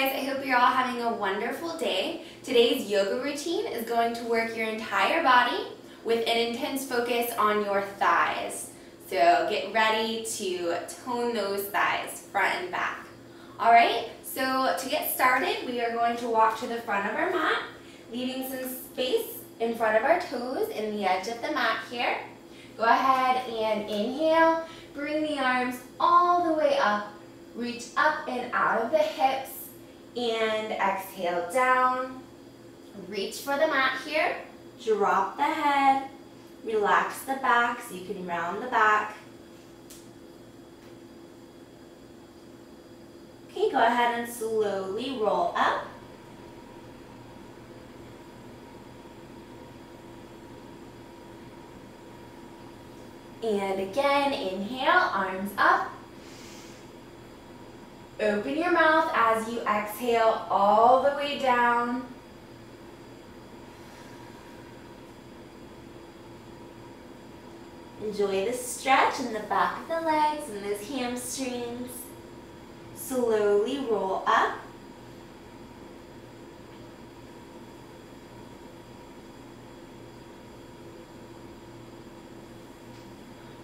guys, I hope you're all having a wonderful day. Today's yoga routine is going to work your entire body with an intense focus on your thighs. So get ready to tone those thighs, front and back. Alright, so to get started, we are going to walk to the front of our mat, leaving some space in front of our toes in the edge of the mat here. Go ahead and inhale, bring the arms all the way up, reach up and out of the hips, and exhale down, reach for the mat here, drop the head, relax the back so you can round the back. Okay, go ahead and slowly roll up. And again, inhale, arms up. Open your mouth as you exhale all the way down. Enjoy the stretch in the back of the legs and those hamstrings. Slowly roll up.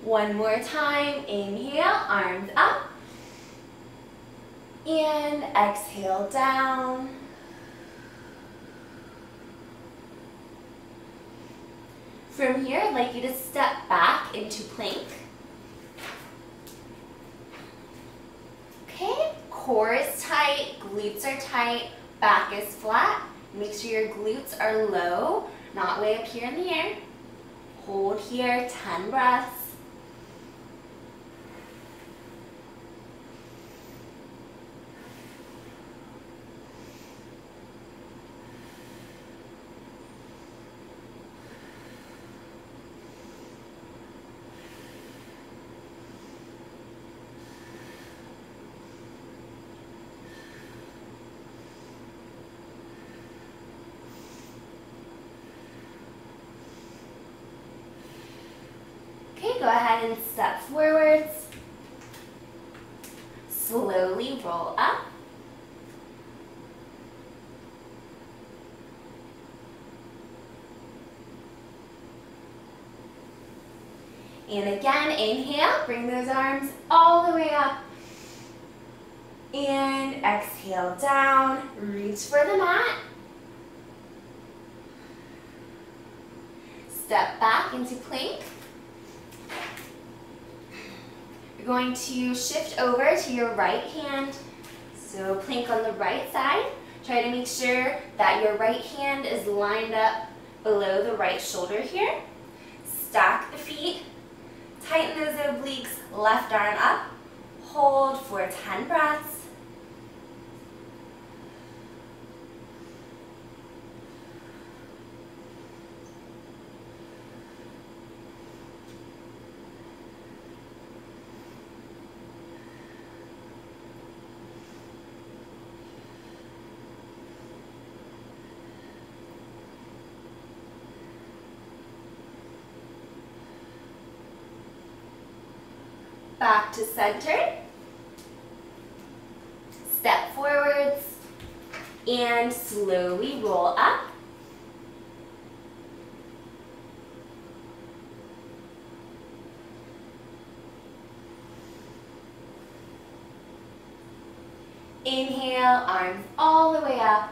One more time, inhale, arms up. And exhale down. From here, I'd like you to step back into plank. Okay, core is tight, glutes are tight, back is flat. Make sure your glutes are low, not way up here in the air. Hold here, 10 breaths. Go ahead and step forwards, slowly roll up, and again inhale, bring those arms all the way up, and exhale down, reach for the mat, step back into plank. You're going to shift over to your right hand, so plank on the right side. Try to make sure that your right hand is lined up below the right shoulder here. Stack the feet, tighten those obliques, left arm up, hold for 10 breaths. Back to center, step forwards, and slowly roll up. Inhale, arms all the way up,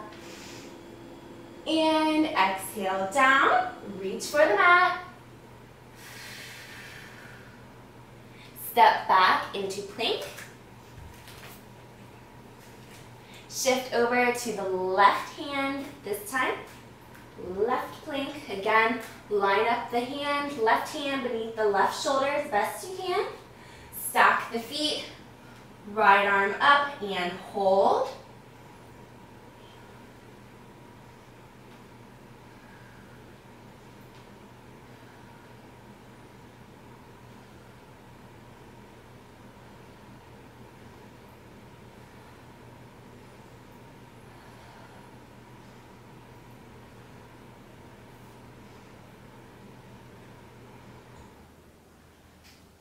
and exhale down, reach for the mat. Step back into plank. Shift over to the left hand this time. Left plank. Again, line up the hand, left hand beneath the left shoulder as best you can. Stack the feet, right arm up and hold.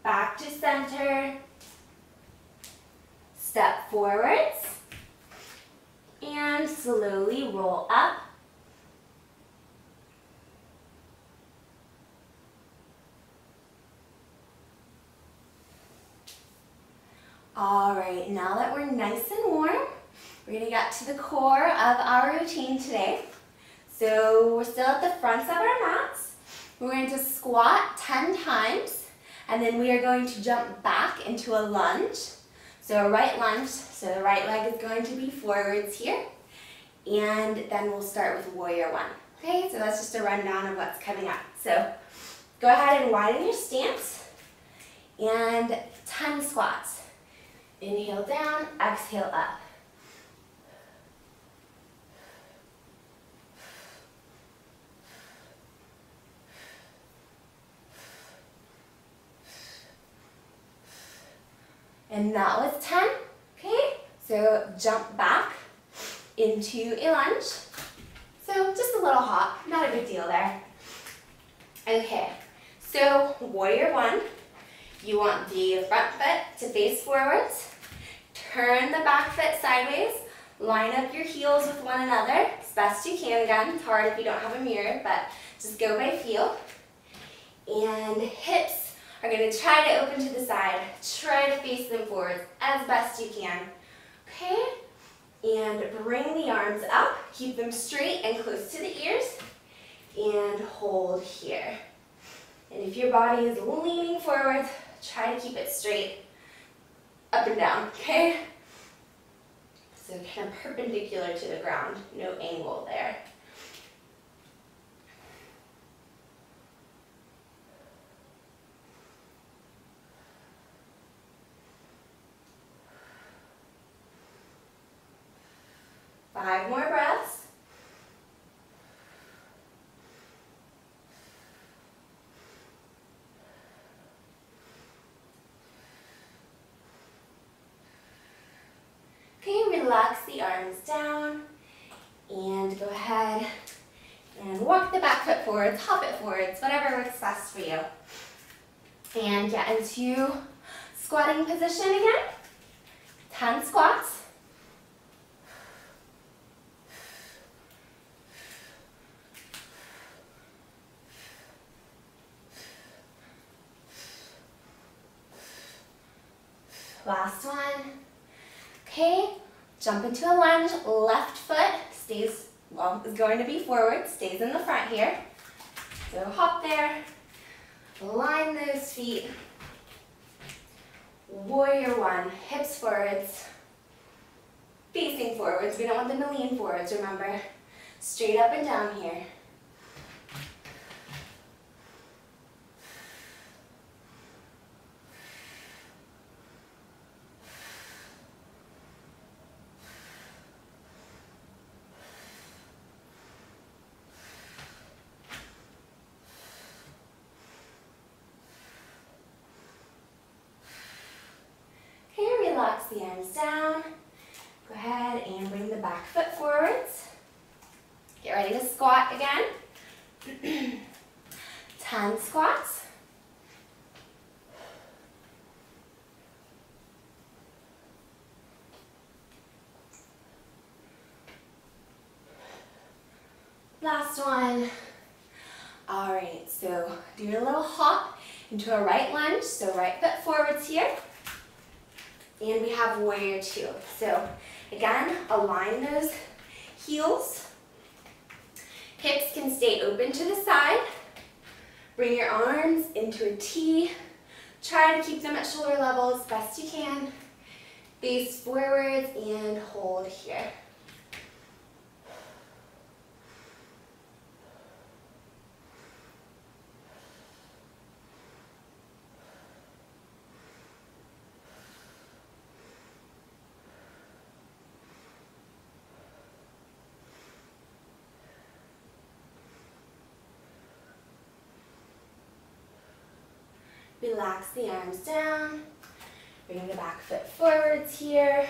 Back to center, step forwards, and slowly roll up. All right, now that we're nice and warm, we're going to get to the core of our routine today. So we're still at the fronts of our mats. We're going to squat 10 times, and then we are going to jump back into a lunge. So a right lunge, so the right leg is going to be forwards here. And then we'll start with warrior one. Okay, so that's just a rundown of what's coming up. So go ahead and widen your stance and 10 squats. Inhale down, exhale up. And that was 10, okay? So jump back into a lunge. So just a little hop, not a big deal there. Okay, so warrior one, you want the front foot to face forwards, turn the back foot sideways, line up your heels with one another as best you can. Again, it's hard if you don't have a mirror, but just go by feel. And hips are going to try to open to the side. Try to face them forward as best you can. Okay? And bring the arms up. Keep them straight and close to the ears. And hold here. And if your body is leaning forward, try to keep it straight up and down. Okay? So kind of perpendicular to the ground. No angle there. Five more breaths. Okay, relax the arms down and go ahead and walk the back foot forwards, hop it forwards, whatever works best for you. And get into squatting position again. 10 squats. Last one. Okay, jump into a lunge. Left foot stays, well, is going to be forward, stays in the front here. So hop there, line those feet. Warrior one, hips forwards, facing forwards. We don't want them to lean forwards, remember. Straight up and down here. Relax the arms down. Go ahead and bring the back foot forwards. Get ready to squat again. 10 squats. Last one. All right, so do your little hop into a right lunge. So right foot forwards here. And we have warrior two. So again, align those heels. Hips can stay open to the side. Bring your arms into a T. Try to keep them at shoulder level as best you can. Face forwards and hold here. Relax the arms down, bring the back foot forwards here.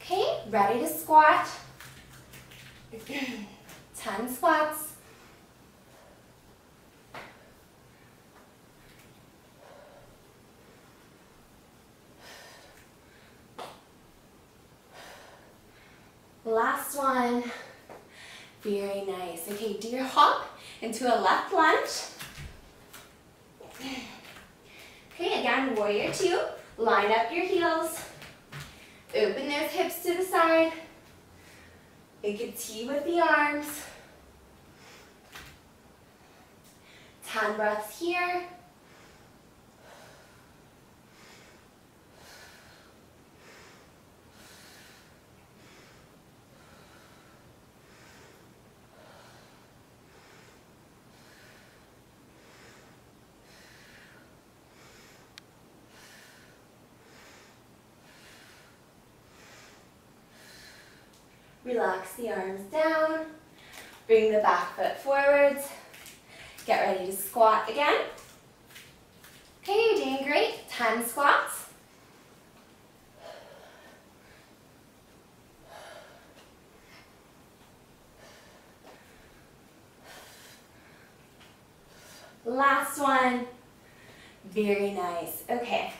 Okay, ready to squat. 10 squats. last one. Very nice. Okay, do your hop into a left lunge. Okay, again, warrior two. Line up your heels. Open those hips to the side. Make a T with the arms. 10 breaths here. Relax the arms down, bring the back foot forwards, get ready to squat again. Okay, you're doing great, 10 squats. Last one, very nice. Okay,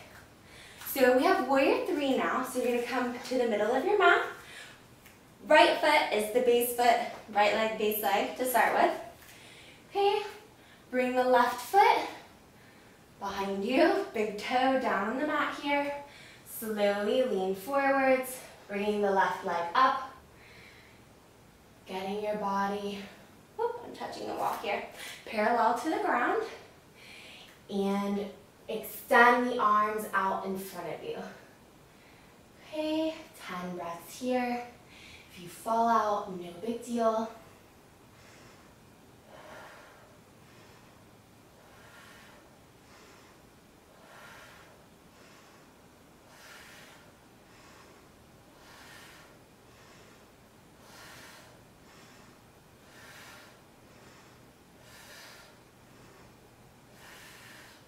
so we have warrior three now, so you're gonna come to the middle of your mat. Right foot is the base foot, right leg, base leg to start with. Okay, bring the left foot behind you, big toe down on the mat here. Slowly lean forwards, bringing the left leg up. Getting your body, whoop, I'm touching the wall here, parallel to the ground. And extend the arms out in front of you. Okay, 10 breaths here. If you fall out, no big deal.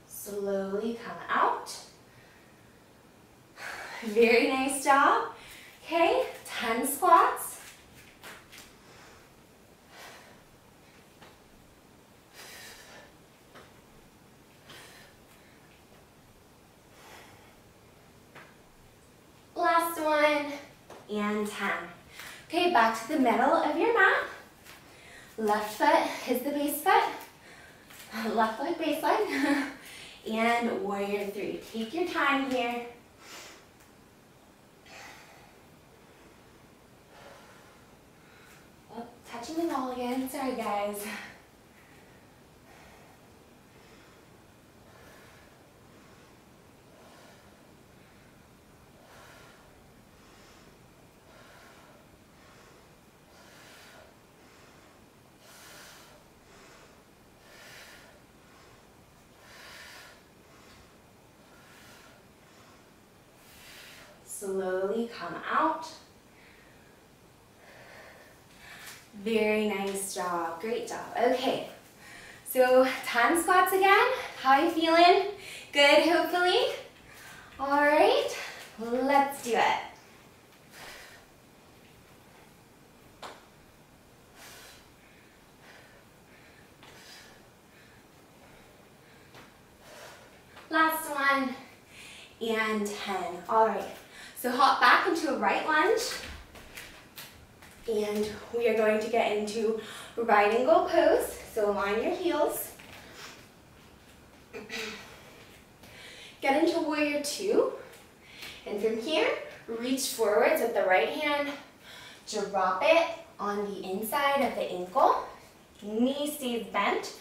Slowly come out. Very nice job. Okay. 10 squats. Last one, and 10. Okay, back to the middle of your mat. Left foot is the base foot. Left leg, base leg. And warrior three. Take your time here. Touching the wall again, sorry guys. Slowly come out. Very nice job, great job. Okay, so 10 squats again. How are you feeling? Good, hopefully? All right, let's do it. Last one, and 10. All right, so hop back into a right lunge. And we are going to get into right angle pose. So align your heels. Get into warrior two. And from here, reach forwards with the right hand. Drop it on the inside of the ankle. Knee stays bent.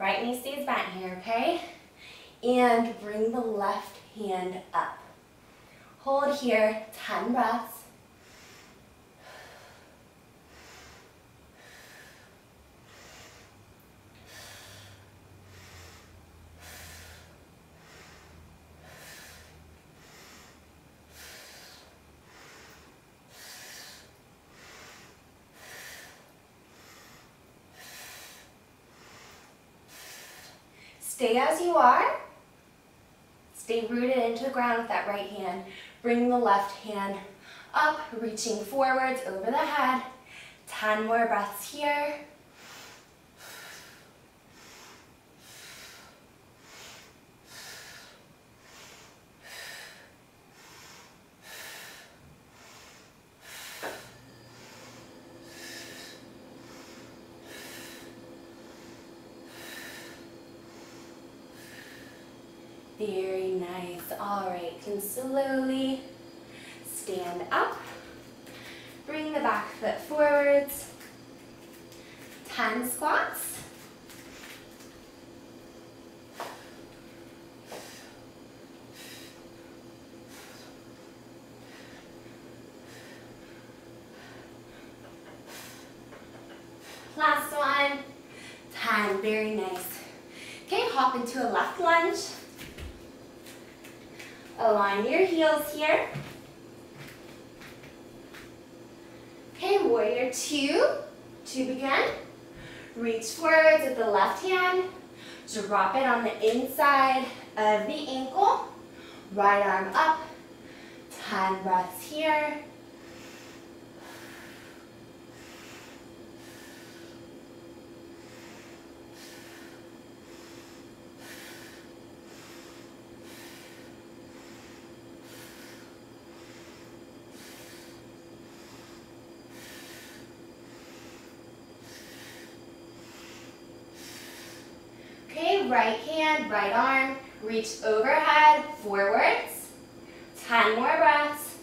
Right knee stays bent here, okay? And bring the left hand up. Hold here, 10 breaths. Stay as you are. Stay rooted into the ground with that right hand. Bring the left hand up, reaching forwards over the head. 10 more breaths here. Very nice. All right, and slowly stand up. Bring the back foot forwards. 10 squats. Last one. 10. Very nice. Okay, hop into a left lunge. Align your heels here. Okay, warrior two. To begin. Reach forwards with the left hand. Drop it on the inside of the ankle. Right arm up. 10 breaths here. Right hand, right arm, reach overhead, forwards, 10 more breaths.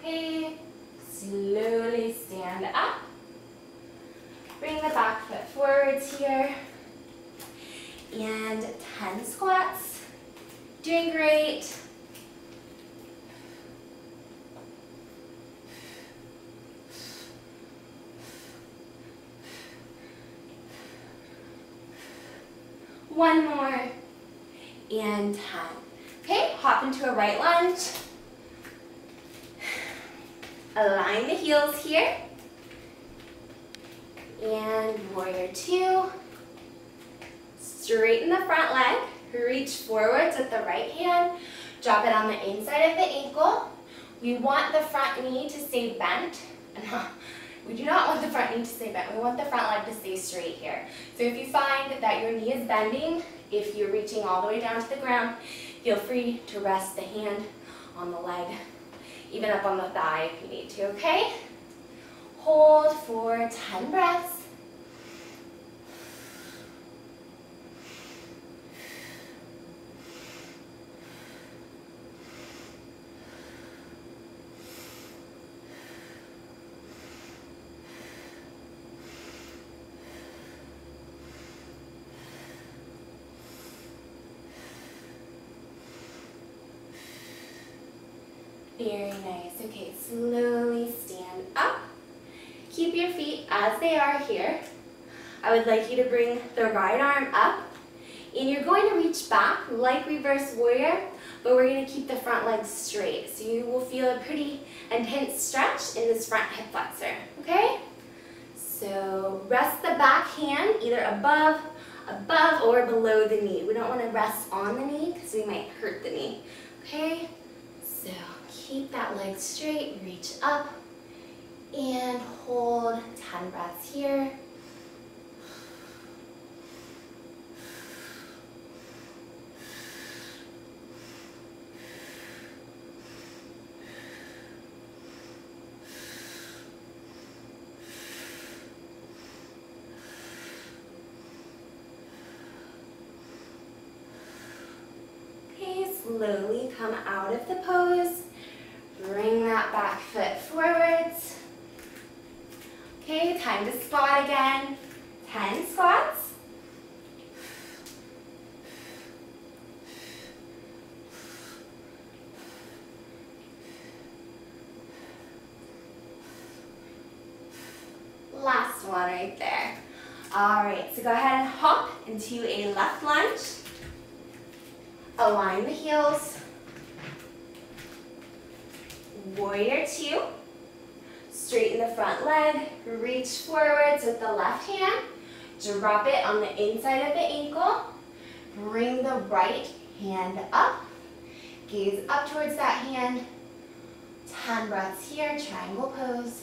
Okay, slowly stand up. Bring the back foot forwards here, and 10 squats. Doing great. One more, and 10. Okay, hop into a right lunge. Align the heels here. And warrior two, straighten the front leg, reach forwards with the right hand, drop it on the inside of the ankle. We want the front knee to stay bent. We do not want the front knee to stay bent, we want the front leg to stay straight here. So if you find that your knee is bending, if you're reaching all the way down to the ground, feel free to rest the hand on the leg, even up on the thigh if you need to, okay? Hold for 10 breaths. Very nice. Okay, slowly stand up. Keep your feet as they are here. I would like you to bring the right arm up, and you're going to reach back like reverse warrior, but we're going to keep the front leg straight. So you will feel a pretty intense stretch in this front hip flexor, okay? So rest the back hand either above or below the knee. We don't want to rest on the knee because we might hurt the knee, okay? So keep that leg straight, reach up. And hold 10 breaths here. Okay, slowly come out of the pose. Bring that back foot forwards. Okay, time to squat again. 10 squats. Last one right there. All right, so go ahead and hop into a left lunge. Align the heels. Warrior two. Straighten the front leg, reach forwards with the left hand, drop it on the inside of the ankle, bring the right hand up, gaze up towards that hand, 10 breaths here, triangle pose.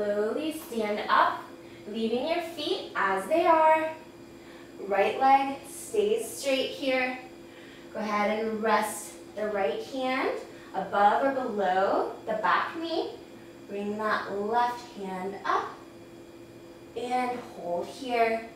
slowly stand up, leaving your feet as they are. Right leg stays straight here. Go ahead and rest the right hand above or below the back knee. Bring that left hand up and hold here.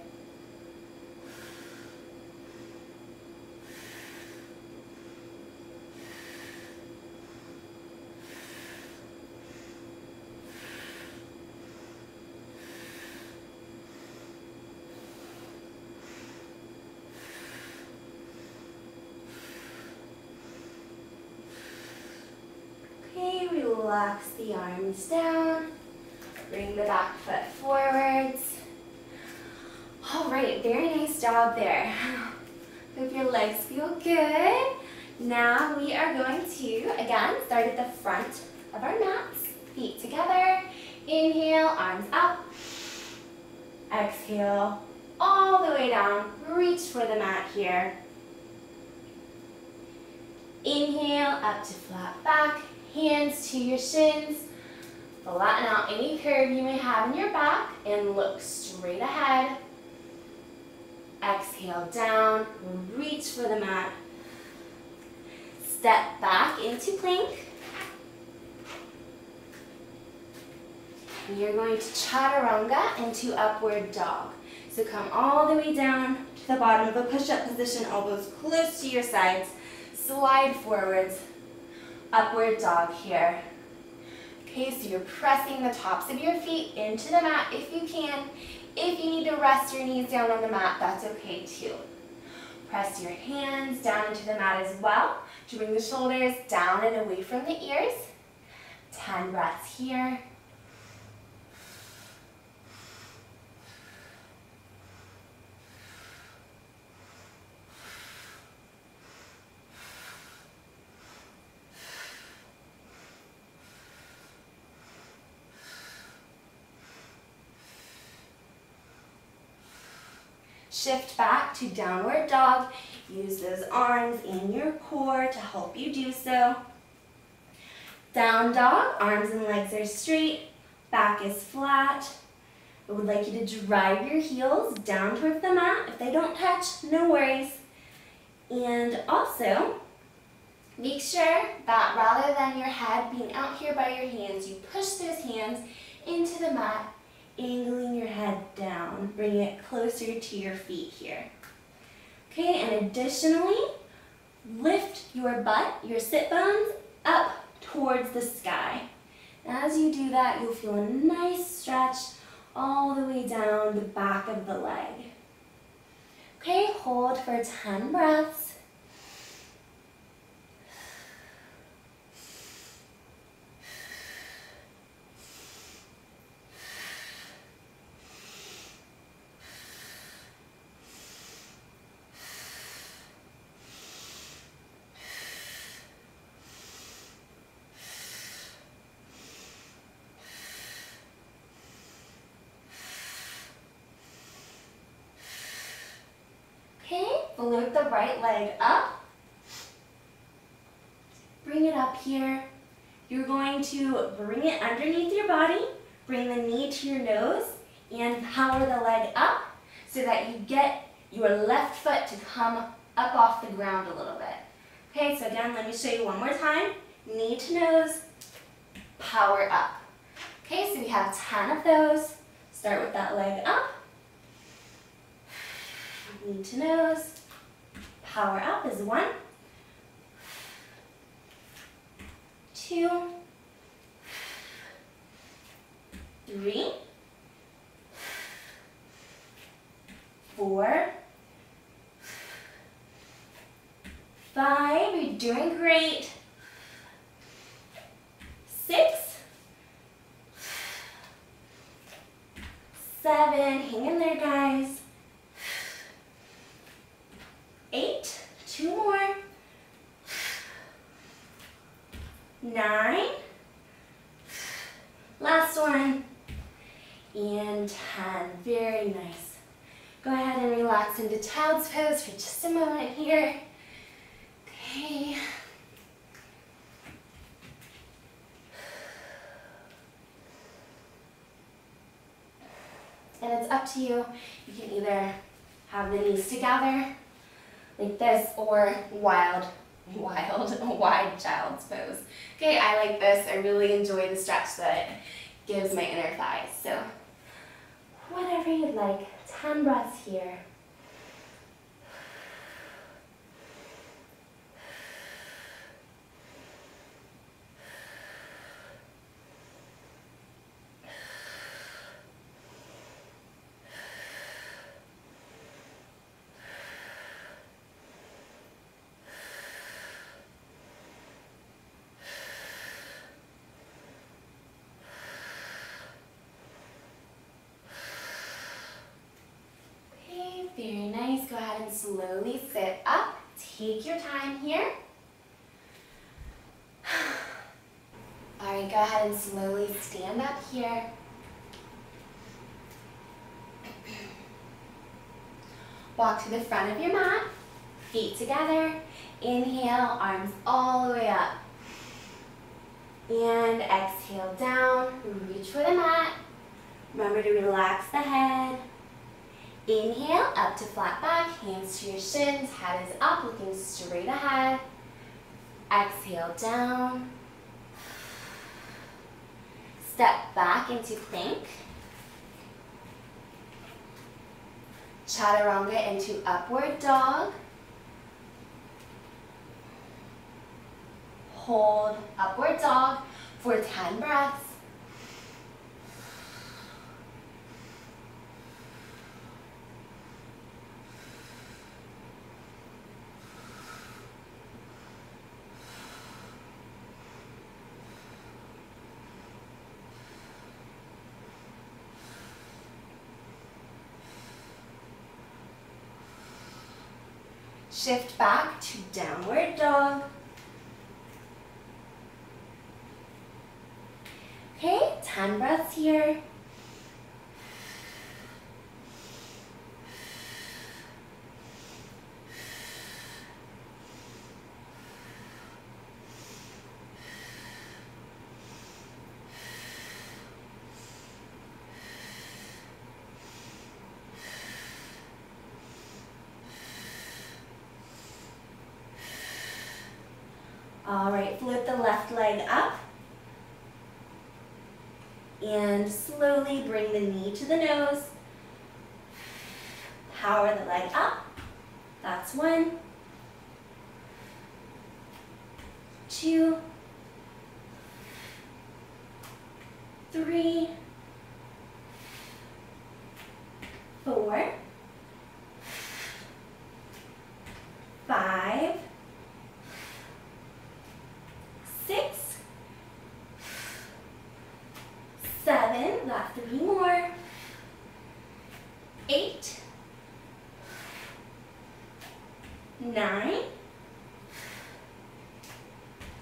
Relax the arms down, bring the back foot forwards. All right, very nice job there. Hope your legs feel good. Now we are going to, again, start at the front of our mats, feet together. Inhale, arms up. Exhale, all the way down. Reach for the mat here. Inhale, up to flat back. Hands to your shins, flatten out any curve you may have in your back and look straight ahead. Exhale down, reach for the mat. Step back into plank. And you're going to chaturanga into upward dog. So come all the way down to the bottom of a push-up position, elbows close to your sides, slide forwards. Upward dog here. Okay, so you're pressing the tops of your feet into the mat if you can. If you need to rest your knees down on the mat, that's okay too. Press your hands down into the mat as well to bring the shoulders down and away from the ears. 10 breaths here. Shift back to downward dog. Use those arms and your core to help you do so. Down dog, arms and legs are straight, back is flat. I would like you to drive your heels down towards the mat. If they don't touch, no worries. And also, make sure that rather than your head being out here by your hands, you push those hands into the mat, angling your head down, bringing it closer to your feet here. Okay, and additionally, lift your butt, your sit bones, up towards the sky. As you do that, you'll feel a nice stretch all the way down the back of the leg. Okay, hold for 10 breaths. Float the right leg up, bring it up here. You're going to bring it underneath your body, bring the knee to your nose, and power the leg up so that you get your left foot to come up off the ground a little bit. Okay, so again, let me show you one more time. Knee to nose, power up. Okay, so we have 10 of those. Start with that leg up. Knee to nose, power up is 1, 2, 3, 4, 5, you're doing great, 6, 7, hang in there guys. 8, 2 more, 9, last one, and 10, very nice. Go ahead and relax into child's pose for just a moment here. Okay. it's up to you. You can either have the knees together like this or wide child's pose. Okay, I like this. I really enjoy the stretch that it gives my inner thighs. So whatever you'd like, 10 breaths here. Very nice. Go ahead and slowly sit up. Take your time here. All right, go ahead and slowly stand up here. Walk to the front of your mat, feet together. Inhale, arms all the way up. And exhale down, reach for the mat. Remember to relax the head. Inhale, up to flat back, hands to your shins, head is up, looking straight ahead. Exhale, down. Step back into plank. Chaturanga into upward dog. Hold upward dog for 10 breaths. Shift back to downward dog. Okay, 10 breaths here. All right, flip the left leg up and slowly bring the knee to the nose. Power the leg up. That's 1, 2, 3, 4, 5, 6, 7, got 3 more, 8, 9,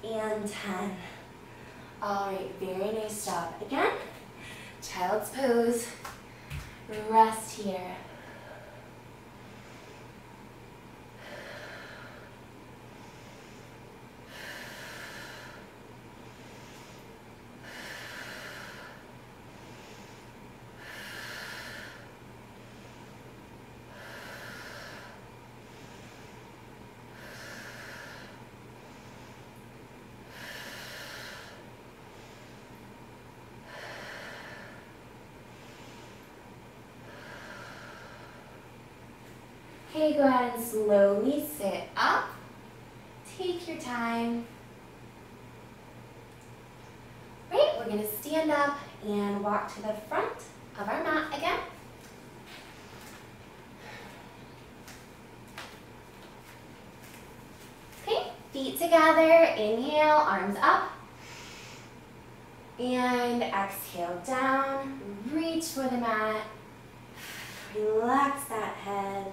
and 10. All right, very nice job. Again, child's pose, rest here. Okay, go ahead and slowly sit up. Take your time. Right, we're gonna stand up and walk to the front of our mat again. Okay, feet together, inhale, arms up. And exhale down, reach for the mat. Relax that head.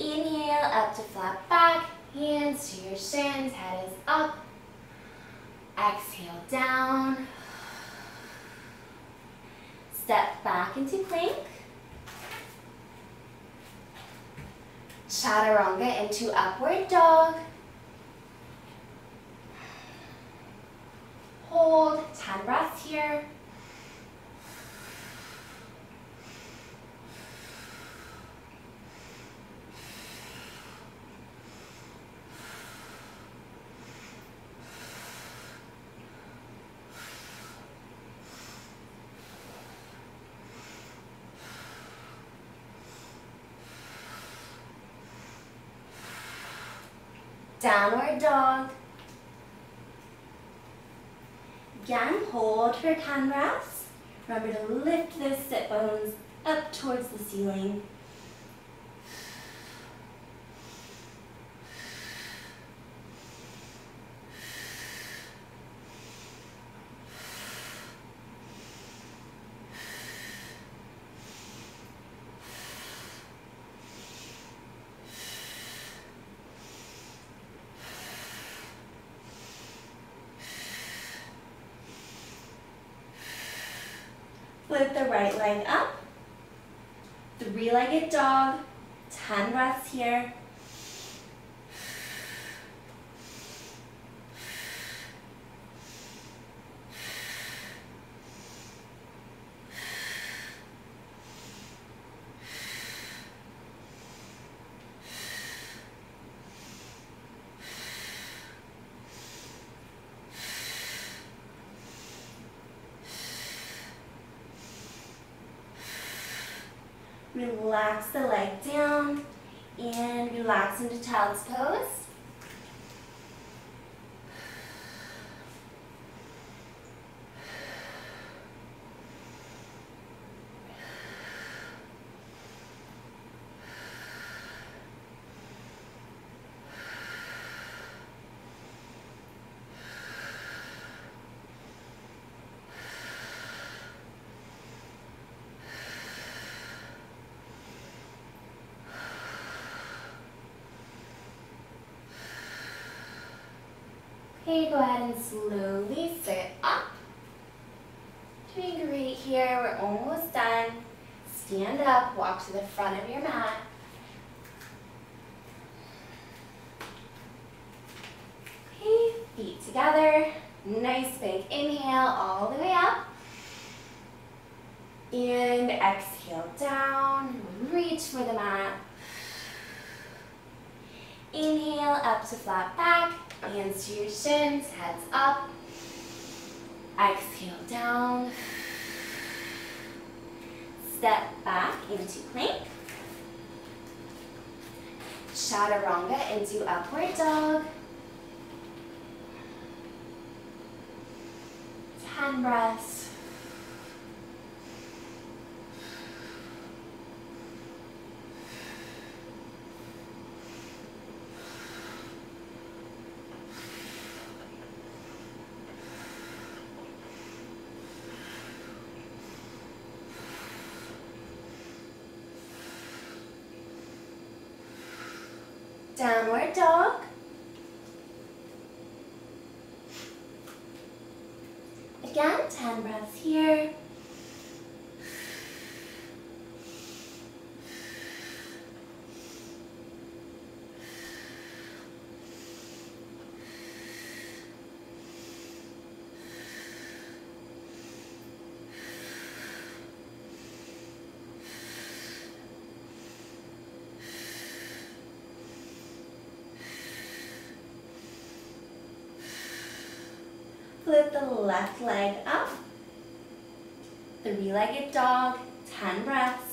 Inhale, up to flat back, hands to your shins, head is up. Exhale, down. Step back into plank. Chaturanga into upward dog. Hold, 10 breaths here. downward dog. Again, hold for 10 reps. Remember to lift those sit bones up towards the ceiling. Flip the right leg up, three-legged dog, 10 breaths here. Relax the leg down and relax into child's pose. Okay, go ahead and slowly sit up. Doing great here, we're almost done. Stand up, walk to the front of your mat. Okay, feet together. Nice big inhale all the way up. And exhale down, reach for the mat. Inhale up to flat back. Hands to your shins, heads up. Exhale down. Step back into plank. Chaturanga into upward dog. 10 breaths. Downward dog. Again, 10 breaths here. Flip the left leg up, three-legged dog, 10 breaths.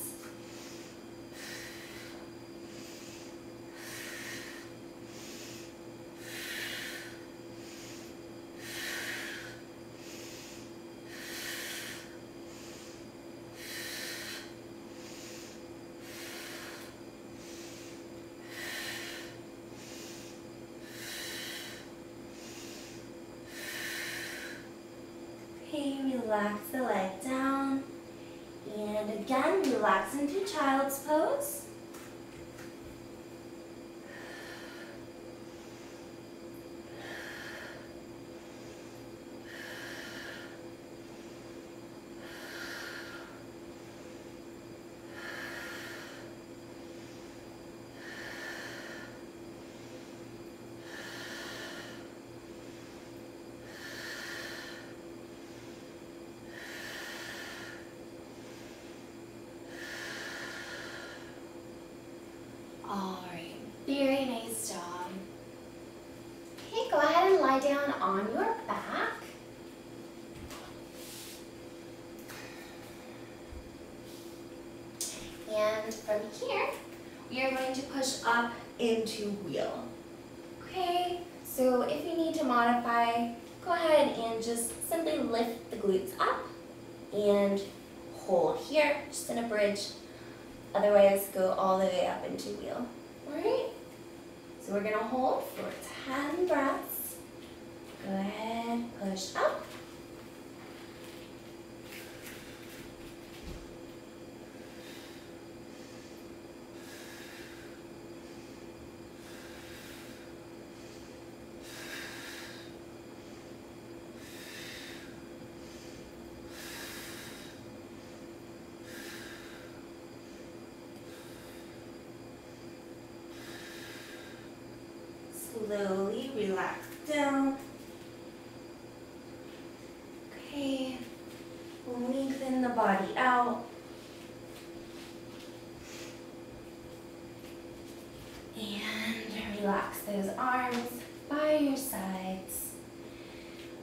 Relax the leg down, and again, relax into child's pose. Very nice job. Okay, go ahead and lie down on your back. And from here, we are going to push up into wheel. Okay, so if you need to modify, go ahead and just simply lift the glutes up and hold here, just in a bridge. Otherwise, go all the way up into wheel. Alright? So we're going to hold for 10 breaths. Go ahead, push up. Slowly relax down. Okay, lengthen the body out. And relax those arms by your sides.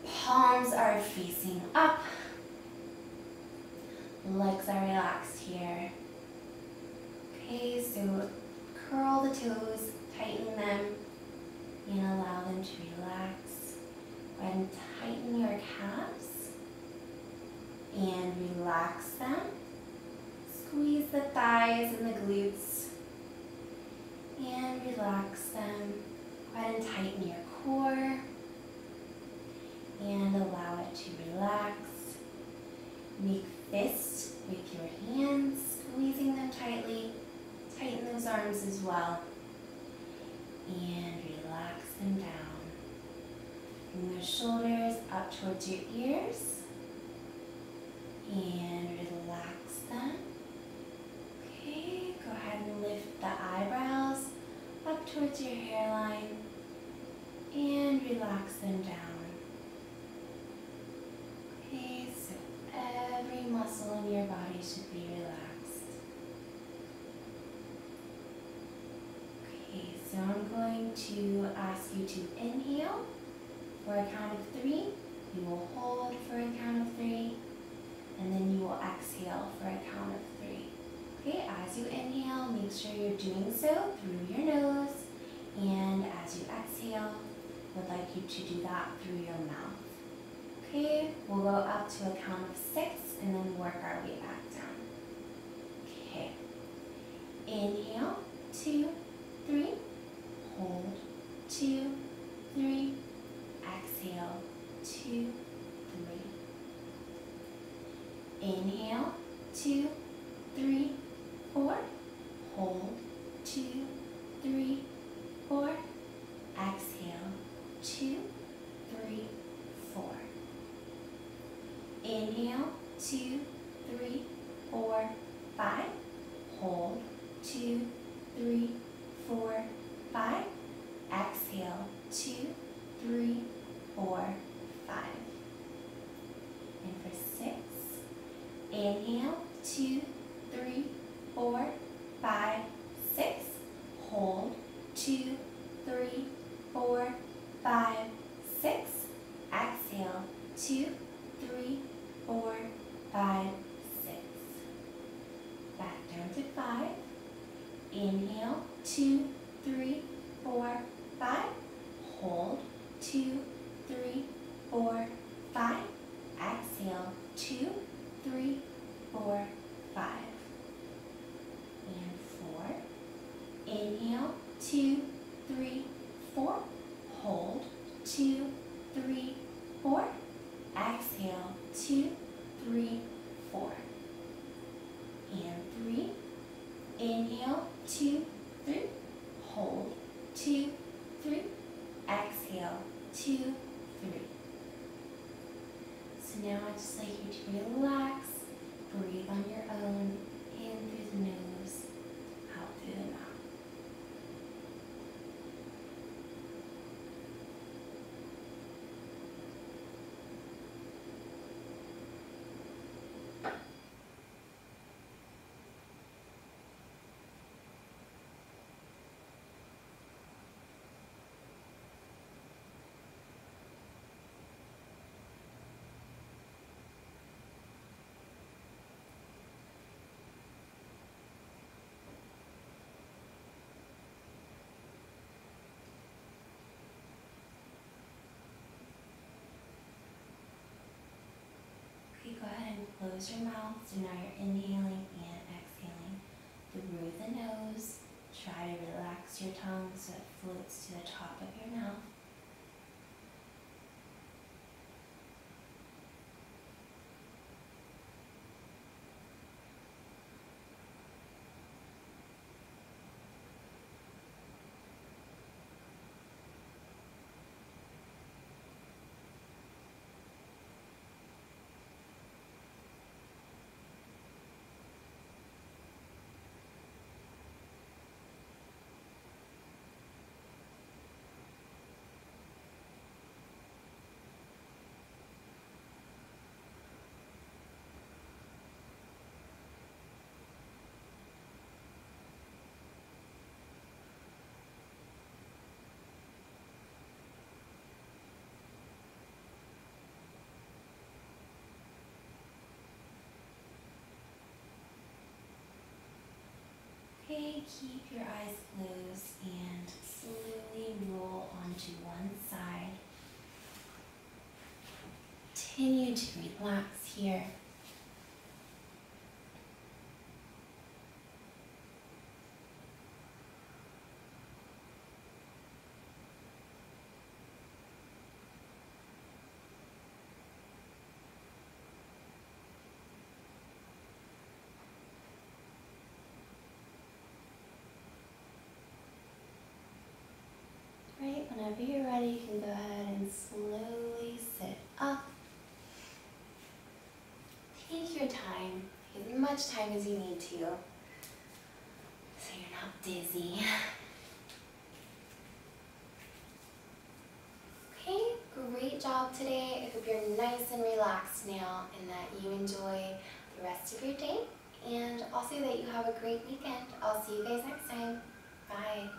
Palms are facing up. Legs are relaxed here. Okay, so curl the toes, tighten them, and allow them to relax. Go ahead and tighten your calves and relax them. Squeeze the thighs and the glutes and relax them. Go ahead and tighten your core and allow it to relax. Make fists with your hands, squeezing them tightly. Tighten those arms as well. And relax them down. Bring your shoulders up towards your ears and relax them. Okay, go ahead and lift the eyebrows up towards your hairline and relax them down. Okay, so every muscle in your body should be relaxed. So I'm going to ask you to inhale for a count of 3. You will hold for a count of 3, and then you will exhale for a count of 3. Okay, as you inhale, make sure you're doing so through your nose, and as you exhale, I'd like you to do that through your mouth. Okay, we'll go up to a count of 6, and then work our way back down. Okay, inhale, 2, 3. Hold, 2, 3, exhale, 2, 3. Inhale, 2, 3, 4. Hold, 2, 3, 4. Exhale, 2, 3, 4. Inhale, 2, 3, 4, 5. Hold, 2, 3, 4, 5. Exhale, 2, 3, 4, 5. And for 6, inhale, 2, 3, 4, 5, 6. Hold, 2, 3, 4, 5, 6. Exhale, 2, 3, 4, 5, 6. Back down to 5. Inhale, 2, 3, 4, 5. Hold, 2, 3, 4, 5. Exhale, 2, 3, 4, 5. And 4. Inhale, 2, 3, 4. Hold, 2, 3, 4. Exhale, 2, 3, 4. And 3. Inhale, 2, 3. Hold, 2, 3. Exhale, 2, 3. So now I'd just like you to relax, breathe on your own, in through the nose, out through the close your mouth, so now you're inhaling and exhaling through the nose. Try to relax your tongue so it floats to the top of your mouth. Keep your eyes closed and slowly roll onto one side. Continue to relax here. Whenever you're ready, you can go ahead and slowly sit up. Take your time, as much time as you need to, so you're not dizzy. Okay, great job today. I hope you're nice and relaxed now and that you enjoy the rest of your day, and also that you have a great weekend. I'll see you guys next time. Bye.